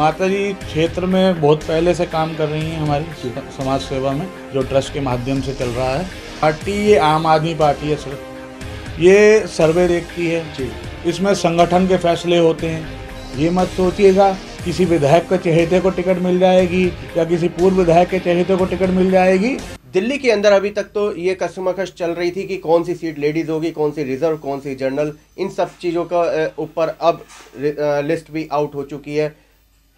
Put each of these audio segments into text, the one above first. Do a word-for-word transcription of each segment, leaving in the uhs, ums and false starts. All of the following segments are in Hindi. माता जी क्षेत्र में बहुत पहले से काम कर रही हैं हमारी समाज सेवा में, जो ट्रस्ट के माध्यम से चल रहा है। पार्टी ये आम आदमी पार्टी है सर, ये सर्वे देखती है जी, इसमें संगठन के फैसले होते हैं। ये मत सोचिएगा किसी विधायक के चहेते को टिकट मिल जाएगी या किसी पूर्व विधायक के चहेते को टिकट मिल जाएगी। दिल्ली के अंदर अभी तक तो ये कसमकश चल रही थी कि कौन सी सीट लेडीज़ होगी, कौन सी रिजर्व, कौन सी जनरल, इन सब चीज़ों का ऊपर अब लिस्ट भी आउट हो चुकी है।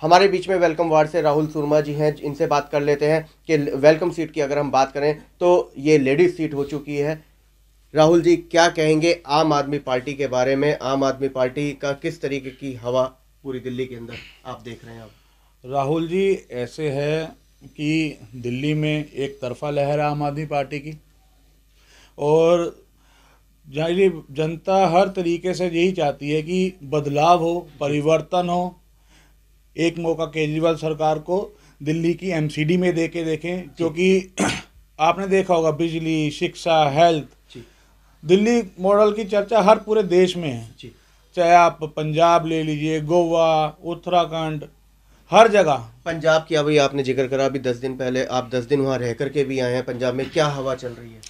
हमारे बीच में वेलकम वार्ड से राहुल सूरमा जी हैं, इनसे बात कर लेते हैं कि वेलकम सीट की अगर हम बात करें तो ये लेडीज़ सीट हो चुकी है। राहुल जी, क्या कहेंगे आम आदमी पार्टी के बारे में? आम आदमी पार्टी का किस तरीके की हवा पूरी दिल्ली के अंदर आप देख रहे हैं? आप राहुल जी, ऐसे है कि दिल्ली में एक तरफा लहर है आम आदमी पार्टी की, और जनता हर तरीके से यही चाहती है कि बदलाव हो, परिवर्तन हो। एक मौका केजरीवाल सरकार को दिल्ली की एमसीडी में दे के देखें, क्योंकि आपने देखा होगा बिजली, शिक्षा, हेल्थ, दिल्ली मॉडल की चर्चा हर पूरे देश में है जी। चाहे आप पंजाब ले लीजिए, गोवा, उत्तराखंड, हर जगह। पंजाब की अभी आपने जिक्र करा, अभी दस दिन पहले आप दस दिन वहाँ रह कर के भी आए हैं। पंजाब में क्या हवा चल रही है?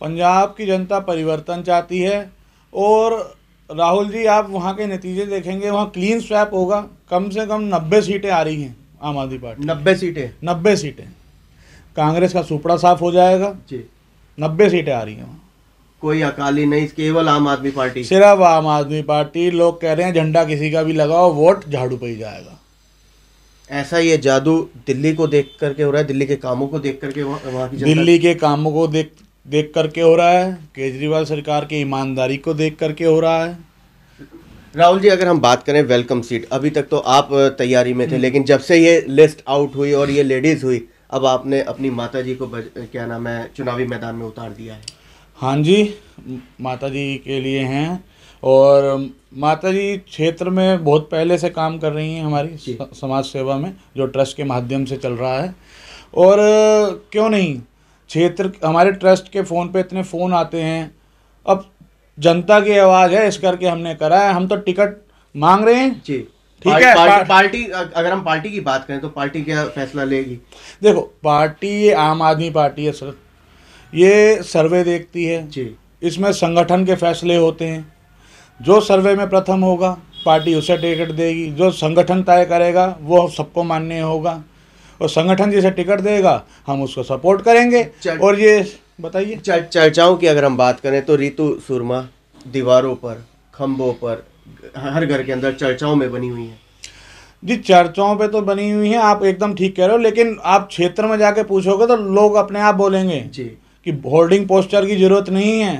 पंजाब की जनता परिवर्तन चाहती है, और राहुल जी आप वहाँ के नतीजे देखेंगे, वहाँ क्लीन स्वैप होगा। कम से कम नब्बे सीटें आ रही हैं आम आदमी पार्टी, नब्बे सीटें नब्बे सीटें। कांग्रेस का सुपड़ा साफ हो जाएगा जी, नब्बे सीटें आ रही हैं वहाँ। कोई अकाली नहीं, केवल आम आदमी पार्टी, सिर्फ आम आदमी पार्टी। लोग कह रहे हैं झंडा किसी का भी लगाओ, वोट झाड़ू पे ही जाएगा। ऐसा ये जादू दिल्ली को देख करके हो रहा है, दिल्ली के कामों को देख करके वहाँ की दिल्ली के कामों को देख देख करके हो रहा है, केजरीवाल सरकार की ईमानदारी को देख करके हो रहा है। राहुल जी, अगर हम बात करें वेलकम सीट, अभी तक तो आप तैयारी में थे, लेकिन जब से ये लिस्ट आउट हुई और ये लेडीज़ हुई, अब आपने अपनी माता जी को बज, क्या नाम है, चुनावी मैदान में उतार दिया है। हाँ जी, माता जी के लिए हैं, और माता जी क्षेत्र में बहुत पहले से काम कर रही हैं हमारी समाज सेवा में, जो ट्रस्ट के माध्यम से चल रहा है। और क्यों नहीं, क्षेत्र हमारे ट्रस्ट के फ़ोन पे इतने फ़ोन आते हैं, अब जनता की आवाज़ है, इस करके हमने करा है। हम तो टिकट मांग रहे हैं जी, ठीक है। पार्टी, पार्टी अगर हम पार्टी की बात करें तो पार्टी क्या फैसला लेगी? देखो, पार्टी ये आम आदमी पार्टी है सर, ये सर्वे देखती है जी, इसमें संगठन के फैसले होते हैं। जो सर्वे में प्रथम होगा पार्टी उसे टिकट देगी, जो संगठन तय करेगा वो सबको मान्य होगा, और संगठन जिसे टिकट देगा हम उसको सपोर्ट करेंगे। और ये बताइए चर्चाओं की अगर हम बात करें तो रितु सूरमा दीवारों पर, खंभों पर, हर घर के अंदर चर्चाओं में बनी हुई है जी। चर्चाओं पे तो बनी हुई है, आप एकदम ठीक कह रहे हो, लेकिन आप क्षेत्र में जाके पूछोगे तो लोग अपने आप बोलेंगे जी कि होर्डिंग पोस्टर की जरूरत नहीं है,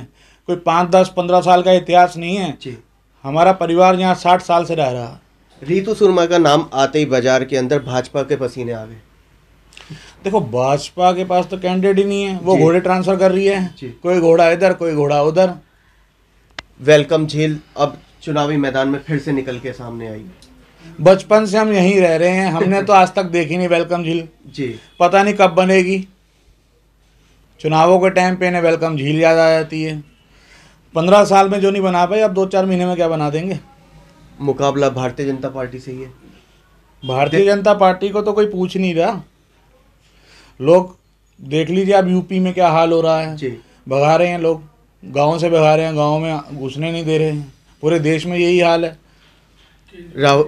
कोई पाँच दस पंद्रह साल का इतिहास नहीं है जी। हमारा परिवार यहाँ साठ साल से रह रहा है। रितु सूरमा का नाम आते ही बाजार के अंदर भाजपा के पसीने आ गए। देखो, भाजपा के पास तो कैंडिडेट ही नहीं है, वो घोड़े ट्रांसफर कर रही है, कोई घोड़ा इधर कोई घोड़ा उधर। वेलकम झील अब चुनावी मैदान में फिर से निकल के सामने आई। बचपन से हम यहीं रह रहे हैं, हमने तो आज तक देखी नहीं वेलकम झील जी, पता नहीं कब बनेगी। चुनावों के टाइम पे इन्हें वेलकम झील याद आ जाती है। पंद्रह साल में जो नहीं बना पाए, अब दो चार महीने में क्या बना देंगे। मुकाबला भारतीय जनता पार्टी से ही है। भारतीय जनता पार्टी को तो कोई पूछ नहीं रहा। लोग देख लीजिए अब यूपी में क्या हाल हो रहा है, भगा रहे हैं लोग, गाँव से भगा रहे हैं, गाँव में घुसने नहीं दे रहे हैं। पूरे देश में यही हाल है। राहुल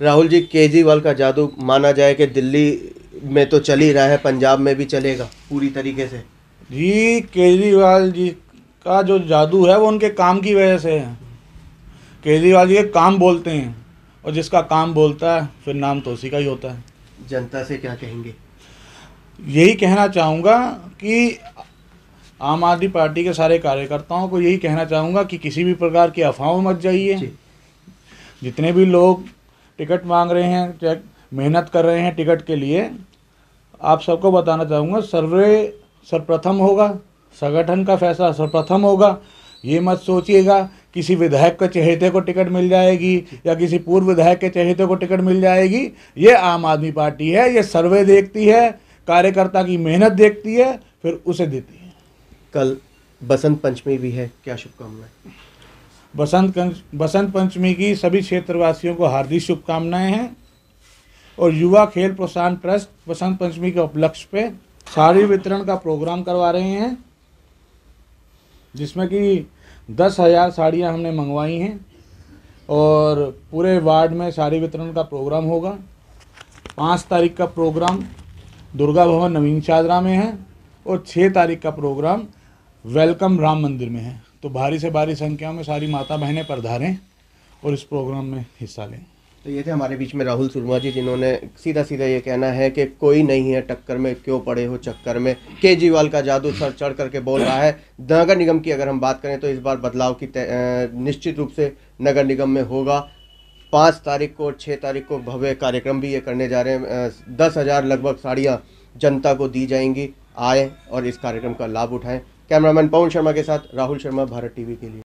राहुल जी, केजरीवाल का जादू माना जाए कि दिल्ली में तो चल ही रहा है, पंजाब में भी चलेगा पूरी तरीके से जी। केजरीवाल जी का जो जादू है वो उनके काम की वजह से है। केजरीवाल जी के काम बोलते हैं, और जिसका काम बोलता है फिर नाम तो उसी का ही होता है। जनता से क्या कहेंगे? यही कहना चाहूँगा कि आम आदमी पार्टी के सारे कार्यकर्ताओं को यही कहना चाहूँगा कि किसी भी प्रकार की अफवाहों मत जाइए। जितने भी लोग टिकट मांग रहे हैं, मेहनत कर रहे हैं टिकट के लिए, आप सबको बताना चाहूँगा सर्वे सर्वप्रथम होगा, संगठन का फैसला सर्वप्रथम होगा। ये मत सोचिएगा किसी विधायक के चहेते को टिकट मिल जाएगी या किसी पूर्व विधायक के चहेते को टिकट मिल जाएगी। ये आम आदमी पार्टी है, ये सर्वे देखती है, कार्यकर्ता की मेहनत देखती है, फिर उसे देती है। कल बसंत पंचमी भी है, क्या शुभकामनाएं? बसंत बसंत पंचमी की सभी क्षेत्रवासियों को हार्दिक शुभकामनाएं हैं। और युवा खेल प्रोत्साहन ट्रस्ट बसंत पंचमी के उपलक्ष्य पे साड़ी वितरण का प्रोग्राम करवा रहे हैं, जिसमें कि दस हज़ार साड़ियाँ हमने मंगवाई हैं और पूरे वार्ड में साड़ी वितरण का प्रोग्राम होगा। पाँच तारीख का प्रोग्राम दुर्गा भवन नवीन चादरा में है और छः तारीख का प्रोग्राम वेलकम राम मंदिर में है। तो भारी से भारी संख्या में सारी माता बहनें पधारें और इस प्रोग्राम में हिस्सा लें। तो ये थे हमारे बीच में राहुल सूरमा जी, जिन्होंने सीधा सीधा ये कहना है कि कोई नहीं है टक्कर में, क्यों पड़े हो चक्कर में। केजरीवाल का जादू सर चढ़ करके बोल रहा है। नगर निगम की अगर हम बात करें तो इस बार बदलाव की निश्चित रूप से नगर निगम में होगा। पाँच तारीख को और छः तारीख को भव्य कार्यक्रम भी ये करने जा रहे हैं। दस हज़ार लगभग साड़ियाँ जनता को दी जाएंगी। आए और इस कार्यक्रम का लाभ उठाएँ। कैमरामैन पवन शर्मा के साथ राहुल शर्मा, भारत टी.वी के लिए।